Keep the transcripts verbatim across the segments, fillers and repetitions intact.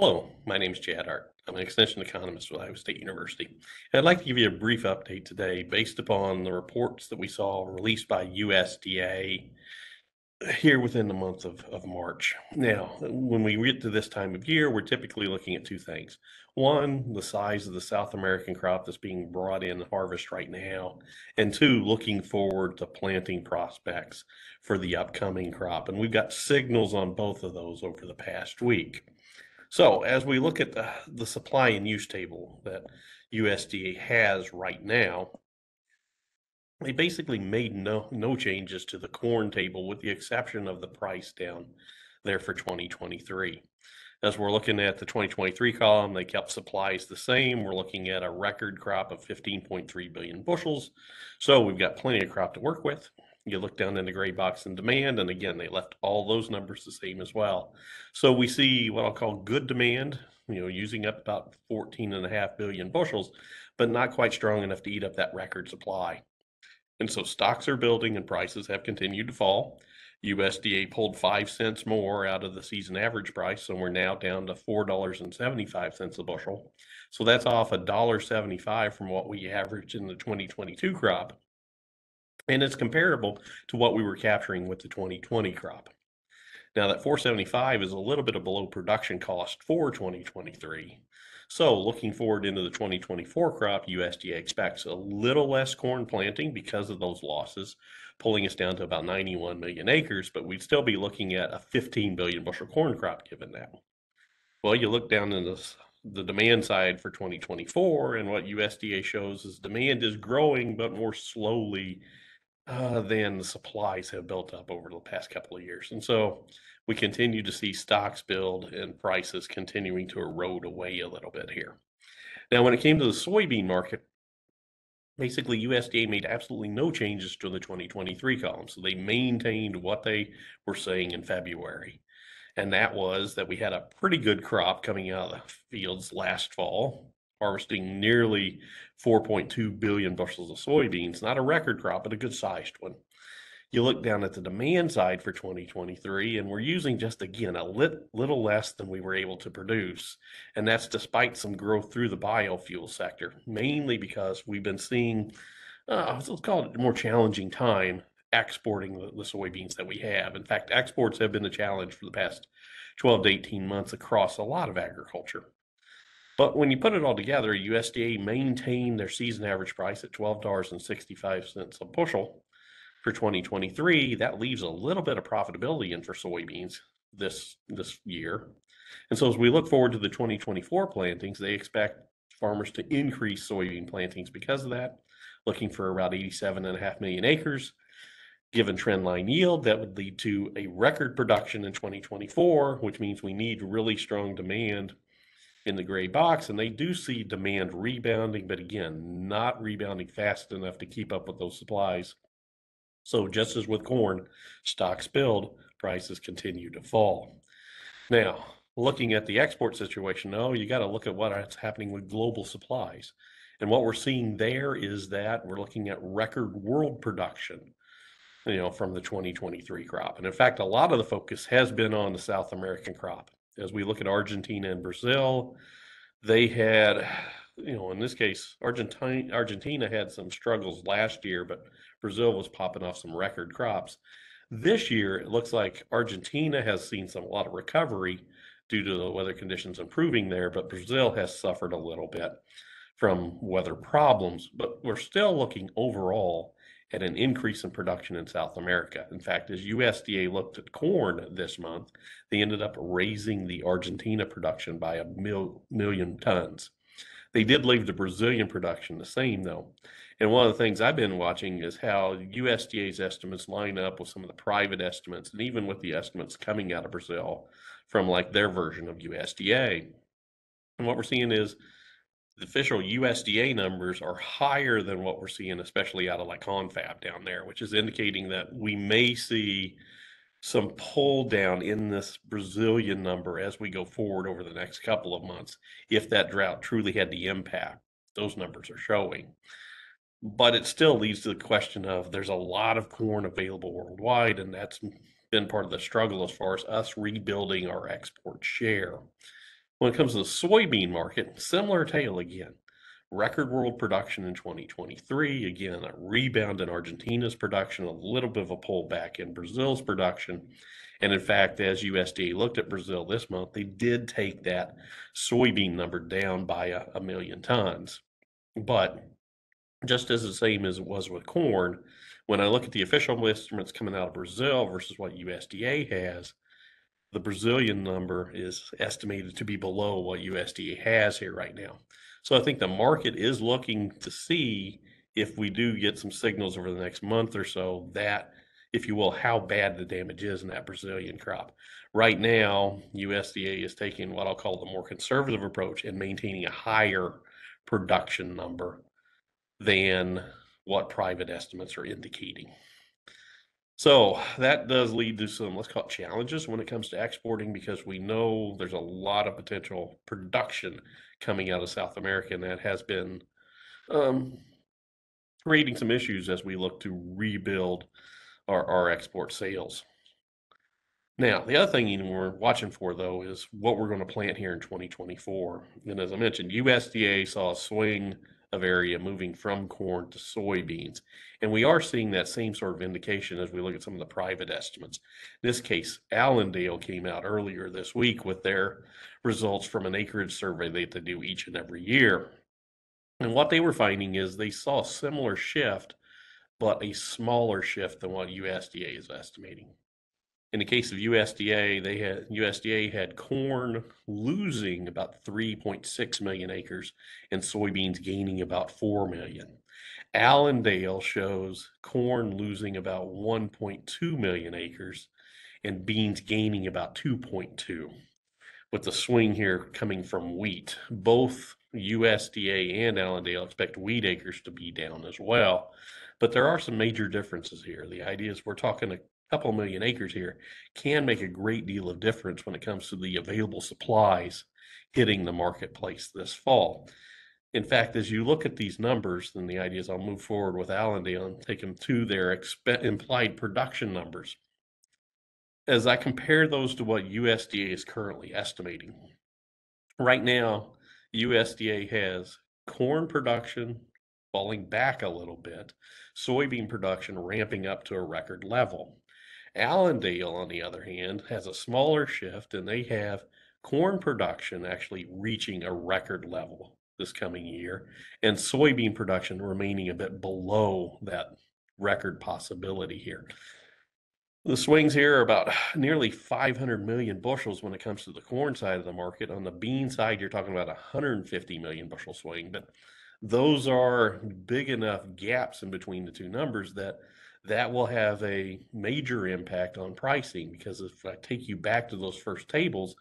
Hello, my name is Chad Hart. I'm an extension economist with Iowa State University. And I'd like to give you a brief update today based upon the reports that we saw released by U S D A here within the month of, of March. Now, when we get to this time of year, we're typically looking at two things. One, the size of the South American crop that's being brought in to harvest right now. And two, looking forward to planting prospects for the upcoming crop. And we've got signals on both of those over the past week. So as we look at the, the supply and use table that U S D A has right now, they basically made no, no changes to the corn table with the exception of the price down there for twenty twenty-three. As we're looking at the twenty twenty-three column, they kept supplies the same. We're looking at a record crop of fifteen point three billion bushels. So we've got plenty of crop to work with. You look down in the gray box in demand, and again, they left all those numbers the same as well. So we see what I'll call good demand, you know, using up about fourteen and a half billion bushels, but not quite strong enough to eat up that record supply. And so stocks are building and prices have continued to fall. U S D A pulled five cents more out of the season average price, and we're now down to four dollars and seventy-five cents a bushel. So that's off one dollar and seventy-five cents from what we averaged in the twenty twenty-two crop. And it's comparable to what we were capturing with the twenty twenty crop. Now that four dollars and seventy-five cents is a little bit below production cost for twenty twenty-three. So looking forward into the twenty twenty-four crop, U S D A expects a little less corn planting because of those losses, pulling us down to about ninety-one million acres, but we'd still be looking at a fifteen billion bushel corn crop given that. Well, you look down in this, the demand side for twenty twenty-four, and what U S D A shows is demand is growing, but more slowly Uh, then the supplies have built up over the past couple of years. And so we continue to see stocks build and prices continuing to erode away a little bit here. Now, when it came to the soybean market, basically U S D A made absolutely no changes to the twenty twenty-three column. So they maintained what they were saying in February. And that was that we had a pretty good crop coming out of the fields last fall, harvesting nearly four point two billion bushels of soybeans, not a record crop, but a good sized one. You look down at the demand side for twenty twenty-three, and we're using just, again, a lit, little less than we were able to produce. And that's despite some growth through the biofuel sector, mainly because we've been seeing, uh, let's call it a more challenging time exporting the, the soybeans that we have. In fact, exports have been a challenge for the past twelve to eighteen months across a lot of agriculture. But when you put it all together, U S D A maintained their season average price at twelve dollars and sixty-five cents a bushel for twenty twenty-three. That leaves a little bit of profitability in for soybeans this, this year. And so as we look forward to the twenty twenty-four plantings, they expect farmers to increase soybean plantings because of that, looking for around eighty-seven and a half million acres. Given trend line yield, that would lead to a record production in twenty twenty-four, which means we need really strong demand in the gray box, and they do see demand rebounding, but again, not rebounding fast enough to keep up with those supplies. So just as with corn, stocks build, prices continue to fall. Now, looking at the export situation, oh, you got to look at what's happening with global supplies. And what we're seeing there is that we're looking at record world production, you know, from the twenty twenty-three crop. And in fact, a lot of the focus has been on the South American crop. As we look at Argentina and Brazil, they had, you know, in this case, Argentina, Argentina had some struggles last year, but Brazil was popping off some record crops. This year, it looks like Argentina has seen some a lot of recovery due to the weather conditions improving there, but Brazil has suffered a little bit from weather problems. But we're still looking overall at an increase in production in South America. In fact, as U S D A looked at corn this month, they ended up raising the Argentina production by a mil million tons. They did leave the Brazilian production the same though. And one of the things I've been watching is how U S D A's estimates line up with some of the private estimates, and even with the estimates coming out of Brazil from like their version of U S D A. And what we're seeing is the official U S D A numbers are higher than what we're seeing, especially out of like Confab down there, which is indicating that we may see some pull down in this Brazilian number as we go forward over the next couple of months, if that drought truly had the impact those numbers are showing. But it still leads to the question of there's a lot of corn available worldwide, and that's been part of the struggle as far as us rebuilding our export share. When it comes to the soybean market, similar tale again. Record world production in twenty twenty-three, again, a rebound in Argentina's production, a little bit of a pullback in Brazil's production. And in fact, as U S D A looked at Brazil this month, they did take that soybean number down by a, a million tons. But just as the same as it was with corn, when I look at the official estimates coming out of Brazil versus what U S D A has, the Brazilian number is estimated to be below what U S D A has here right now. So I think the market is looking to see if we do get some signals over the next month or so that, if you will, how bad the damage is in that Brazilian crop. Right now, U S D A is taking what I'll call the more conservative approach and maintaining a higher production number than what private estimates are indicating. So that does lead to some, let's call it challenges when it comes to exporting, because we know there's a lot of potential production coming out of South America, and that has been um, creating some issues as we look to rebuild our, our export sales. Now, the other thing we're watching for, though, is what we're going to plant here in twenty twenty-four. And as I mentioned, U S D A saw a swing of area moving from corn to soybeans. And we are seeing that same sort of indication as we look at some of the private estimates. In this case, Allendale came out earlier this week with their results from an acreage survey that they do each and every year. And what they were finding is they saw a similar shift, but a smaller shift than what U S D A is estimating. In the case of U S D A, they had U S D A had corn losing about three point six million acres and soybeans gaining about four million. Allendale shows corn losing about one point two million acres and beans gaining about two point two, with the swing here coming from wheat. Both U S D A and Allendale expect wheat acres to be down as well, but there are some major differences here. The idea is we're talking a couple million acres here can make a great deal of difference when it comes to the available supplies hitting the marketplace this fall. In fact, as you look at these numbers, then the idea is I'll move forward with Allendale and take them to their exp implied production numbers. As I compare those to what U S D A is currently estimating, right now, U S D A has corn production falling back a little bit, soybean production ramping up to a record level. Allendale, on the other hand, has a smaller shift, and they have corn production actually reaching a record level this coming year, and soybean production remaining a bit below that record possibility here. The swings here are about nearly five hundred million bushels when it comes to the corn side of the market. On the bean side, you're talking about one hundred fifty million bushel swing, but those are big enough gaps in between the two numbers that that will have a major impact on pricing. Because if I take you back to those first tables,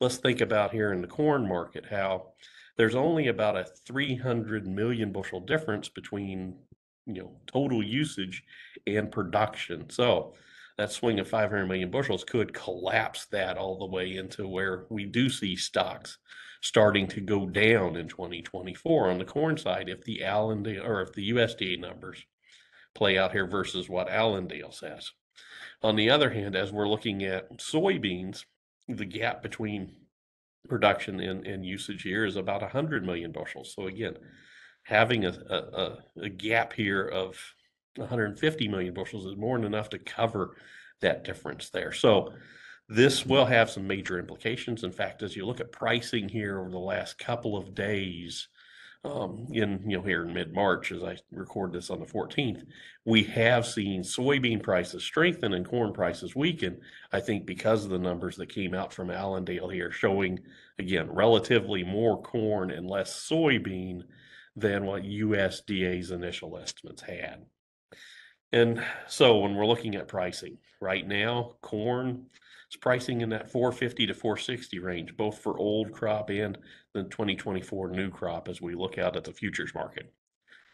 let's think about here in the corn market, how there's only about a three hundred million bushel difference between, you know, total usage and production. So that swing of five hundred million bushels could collapse that all the way into where we do see stocks starting to go down in twenty twenty-four on the corn side if the Allendale or if the U S D A numbers play out here versus what Allendale says. On the other hand, as we're looking at soybeans, the gap between production and, and usage here is about one hundred million bushels. So again, having a, a, a gap here of one hundred fifty million bushels is more than enough to cover that difference there. So this will have some major implications. In fact, as you look at pricing here over the last couple of days, um, in you know here in mid-March, as I record this on the fourteenth, we have seen soybean prices strengthen and corn prices weaken, I think because of the numbers that came out from Allendale here, showing, again, relatively more corn and less soybean than what U S D A's initial estimates had. And so when we're looking at pricing, right now, corn, it's pricing in that four fifty to four sixty range, both for old crop and the twenty twenty-four new crop as we look out at the futures market.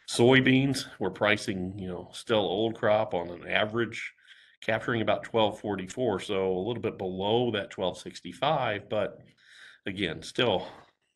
Soybeans, we're pricing, you know, still old crop on an average, capturing about twelve forty-four, so a little bit below that twelve sixty-five, but again, still,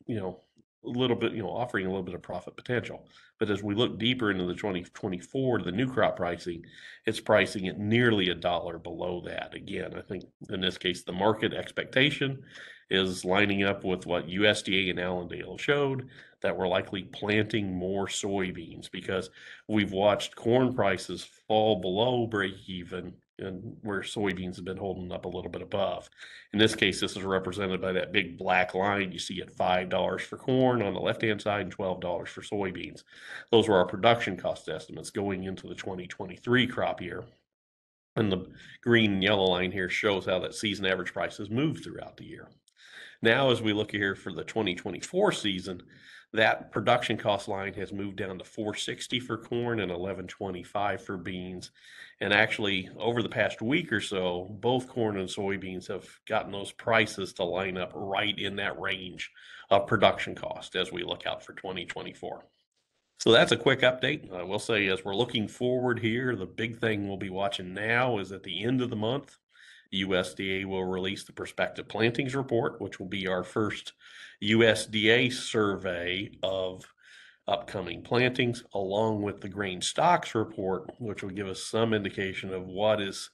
you know, a little bit, you know, offering a little bit of profit potential. But as we look deeper into the twenty twenty-four, the new crop pricing, it's pricing at nearly a dollar below that. Again, I think in this case, the market expectation is lining up with what U S D A and Allendale showed, that we're likely planting more soybeans because we've watched corn prices fall below break even, and where soybeans have been holding up a little bit above. In this case, this is represented by that big black line you see at five dollars for corn on the left-hand side and twelve dollars for soybeans. Those were our production cost estimates going into the twenty twenty-three crop year. And the green and yellow line here shows how that season average price has moved throughout the year. Now, as we look here for the twenty twenty-four season, that production cost line has moved down to four sixty for corn and eleven twenty-five for beans. And actually, over the past week or so, both corn and soybeans have gotten those prices to line up right in that range of production cost as we look out for twenty twenty-four. So that's a quick update. I will say, as we're looking forward here, the big thing we'll be watching now is at the end of the month, U S D A will release the prospective plantings report, which will be our first U S D A survey of upcoming plantings, along with the grain stocks report, which will give us some indication of what is,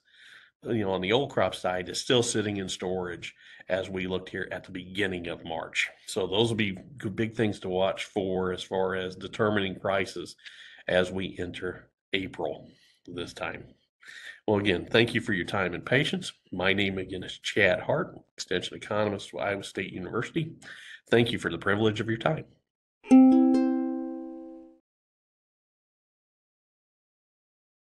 you know, on the old crop side is still sitting in storage as we looked here at the beginning of March. So those will be good, big things to watch for as far as determining prices as we enter April this time. Well, again, thank you for your time and patience. My name again is Chad Hart, Extension Economist with Iowa State University. Thank you for the privilege of your time.